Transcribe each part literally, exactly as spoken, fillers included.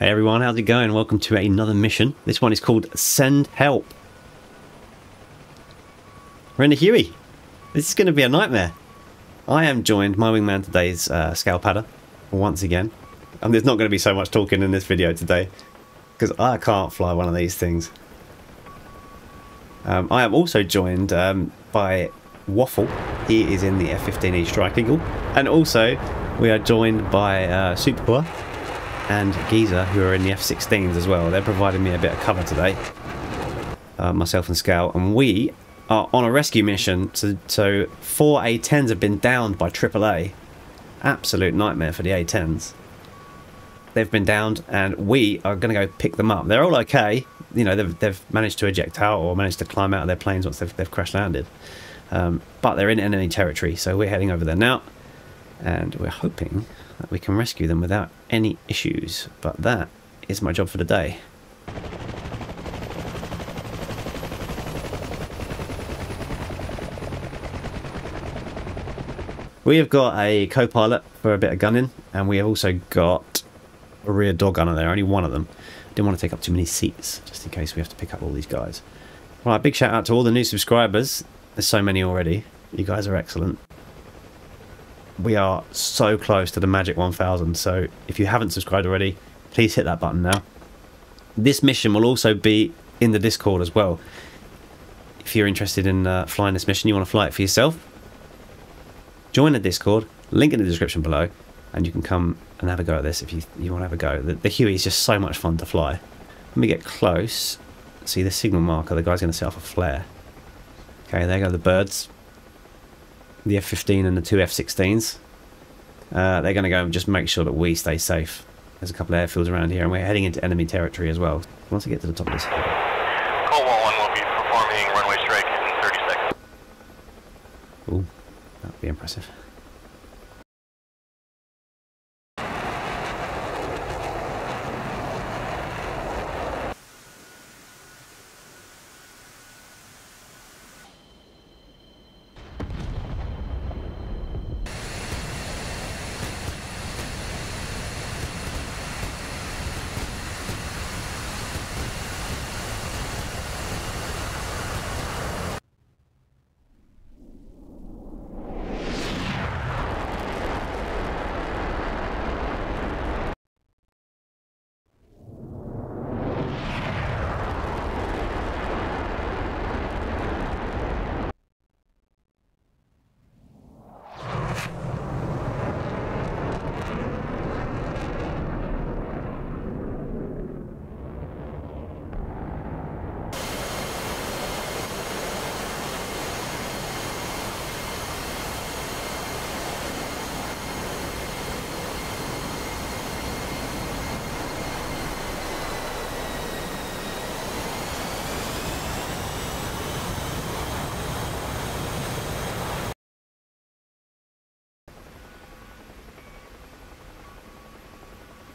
Hey everyone, how's it going? Welcome to another mission. This one is called Send Help. Renda Huey. This is going to be a nightmare. I am joined, my wingman today is uh, Scal Padder, once again. And there's not going to be so much talking in this video today, because I can't fly one of these things. Um, I am also joined um, by Waffle. He is in the F fifteen E Strike Eagle. And also, we are joined by uh, Superboy and Giza, who are in the F sixteens as well. They're providing me a bit of cover today, uh, myself and Scal, and we are on a rescue mission. So, so four A tens have been downed by triple A. Absolute nightmare for the A tens. They've been downed, and we are going to go pick them up. They're all okay. You know, they've, they've managed to eject out or managed to climb out of their planes once they've, they've crash landed. Um, but they're in enemy territory, so we're heading over there now, and we're hoping that we can rescue them without any issues. But that is my job for the day. We have got a co-pilot for a bit of gunning, and we have also got a rear door gunner there, only one of them. Didn't want to take up too many seats, just in case we have to pick up all these guys. Right, big shout out to all the new subscribers. There's so many already. You guys are excellent. We are so close to the magic one thousand, so if you haven't subscribed already, please hit that button now. This mission will also be in the Discord as well. If you're interested in uh, flying this mission, you want to fly it for yourself, join the Discord, link in the description below, and you can come and have a go at this if you, you want to have a go. The, the Huey is just so much fun to fly. Let me get close. See the signal marker, the guy's going to set off a flare. Okay, there go the birds. The F fifteen and the two F sixteens. Uh, they're going to go and just make sure that we stay safe. There's a couple of airfields around here, and we're heading into enemy territory as well. Once I get to the top of this hill. Cold War one will be performing runway strike in thirty seconds. Ooh, that would be impressive.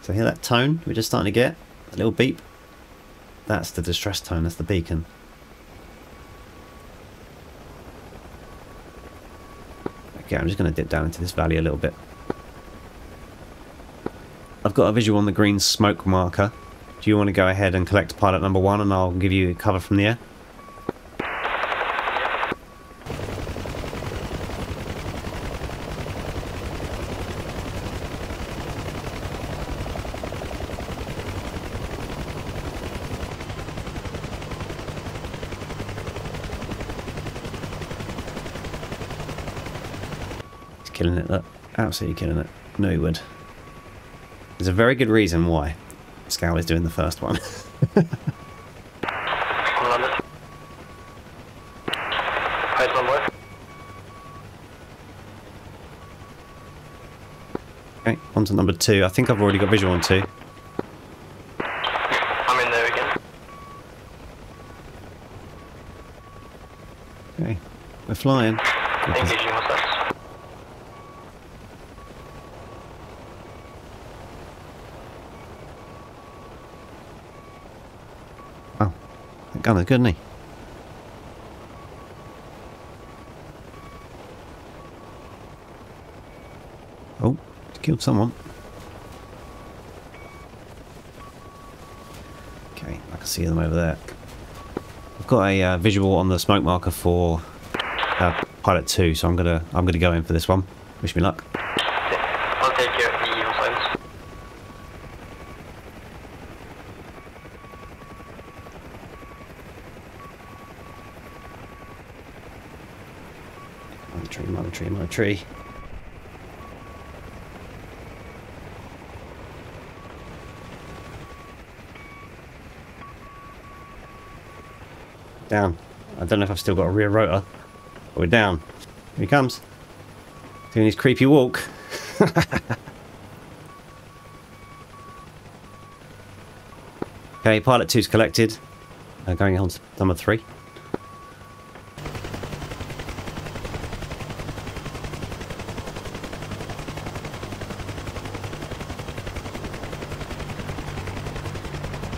So hear that tone we're just starting to get? That little beep? That's the distress tone, that's the beacon. Okay, I'm just going to dip down into this valley a little bit. I've got a visual on the green smoke marker. Do you want to go ahead and collect pilot number one, and I'll give you cover from the air? Killing it, look. Absolutely killing it. No, he would. There's a very good reason why Scal is doing the first one. Okay, on to number two. I think I've already got visual on two. I'm in there again. Okay, we're flying. Gunner, couldn't he? Oh, killed someone. see them over there. I've got a uh, visual on the smoke marker for uh, Pilot Two, so I'm gonna I'm gonna go in for this one. Wish me luck. I'll take care of the evil signs. Mother tree, mother tree, mother tree. Down. I don't know if I've still got a rear rotor. But we're down. Here he comes. Doing his creepy walk. Okay, Pilot two's collected. Uh, going on to number three.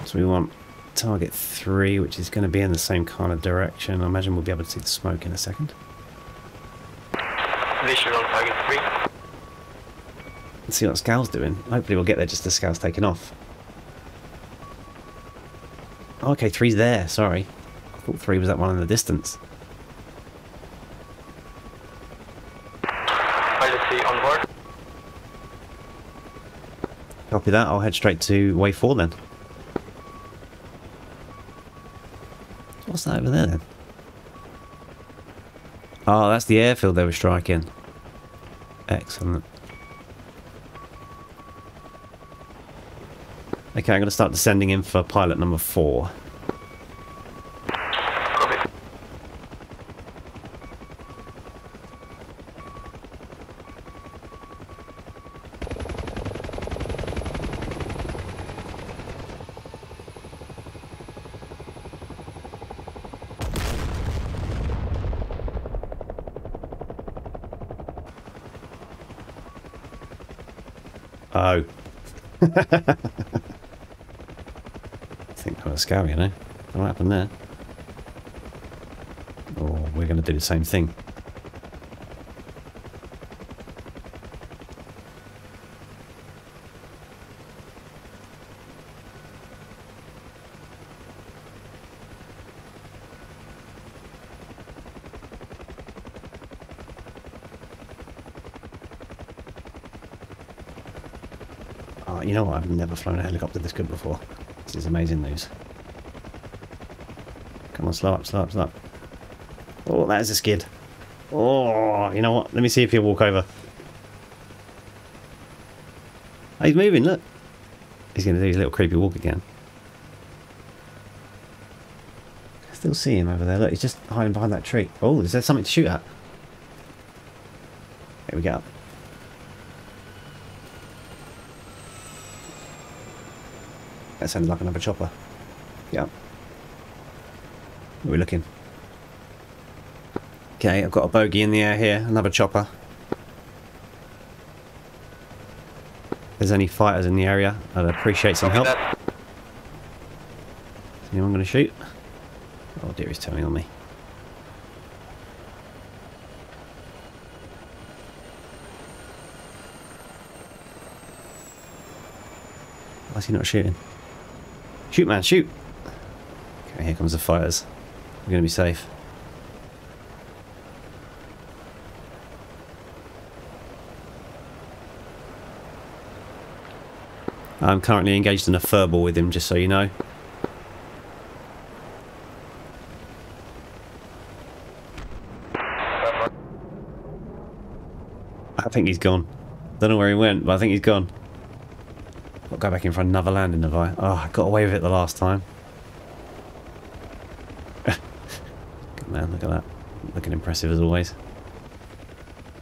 So we want target three, which is going to be in the same kind of direction. I imagine we'll be able to see the smoke in a second. Visual on target three. Let's see what Scal's doing. Hopefully we'll get there just as Scal's taking off. Oh, okay, three's there, sorry. I thought three was that one in the distance. Pilot three on board. Copy that, I'll head straight to way four then. What's that over there then? Oh, that's the airfield they were striking. Excellent. Okay, I'm going to start descending in for pilot number four. Copy. Oh. Scal, you know, what happened there? Oh, we're going to do the same thing. Oh, you know what? I've never flown a helicopter this good before. This is amazing news. Come on, slow up, slow up, slow up. Oh, that is a skid. Oh, you know what? Let me see if he'll walk over. Oh, he's moving, look. He's going to do his little creepy walk again. I still see him over there. Look, he's just hiding behind that tree. Oh, is there something to shoot at? Here we go. That sounded like another chopper. Yep. Where are we looking? Okay, I've got a bogey in the air here, another chopper. If there's any fighters in the area, I'd appreciate some help. Is anyone going to shoot? Oh dear, he's turning on me. Why is he not shooting? Shoot, man, shoot! Okay, here comes the fighters. We're going to be safe. I'm currently engaged in a furball with him, just so you know. I think he's gone. Don't know where he went, but I think he's gone. I'll go back in for another landing, have I? Oh, I got away with it the last time. Good man, look at that. Looking impressive as always.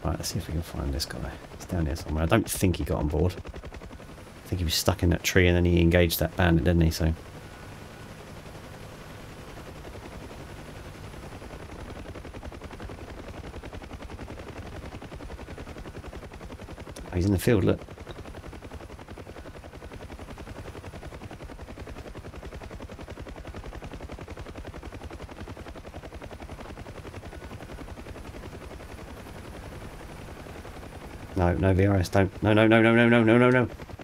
Right, let's see if we can find this guy. He's down here somewhere. I don't think he got on board. I think he was stuck in that tree and then he engaged that bandit, didn't he? So. Oh, he's in the field, look. No, no V R S, don't. No, no, no, no, no, no, no, no, no.